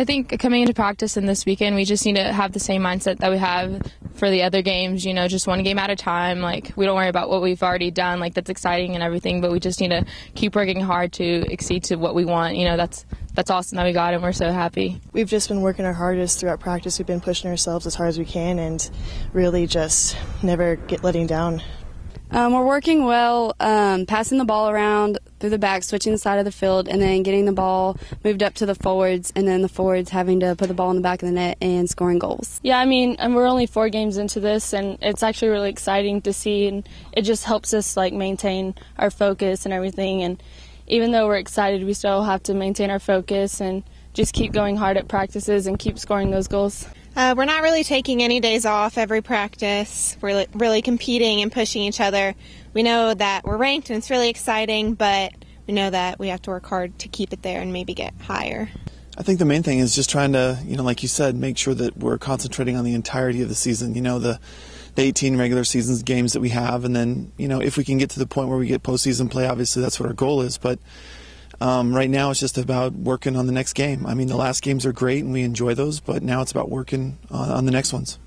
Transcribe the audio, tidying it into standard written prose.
I think coming into practice and this weekend, we just need to have the same mindset that we have for the other games, you know, just one game at a time. Like, we don't worry about what we've already done. Like, that's exciting and everything, but we just need to keep working hard to exceed to what we want. You know, that's awesome that we got it, and we're so happy. We've just been working our hardest throughout practice. We've been pushing ourselves as hard as we can and really just never letting down. We're working well, passing the ball around through the back, switching the side of the field, and then getting the ball moved up to the forwards, and then the forwards having to put the ball in the back of the net and scoring goals. Yeah, I mean, and we're only 4 games into this, and it's actually really exciting to see, and it just helps us, like, maintain our focus and everything. And even though we're excited, we still have to maintain our focus and just keep going hard at practices and keep scoring those goals. We're not really taking any days off every practice. We're really competing and pushing each other. We know that we're ranked and it's really exciting, but we know that we have to work hard to keep it there and maybe get higher. I think the main thing is just trying to, you know, like you said, make sure that we're concentrating on the entirety of the season. You know, the 18 regular seasons games that we have, and then, you know, if we can get to the point where we get postseason play, obviously that's what our goal is. But right now it's just about working on the next game. I mean, the last games are great and we enjoy those, but now it's about working on the next ones.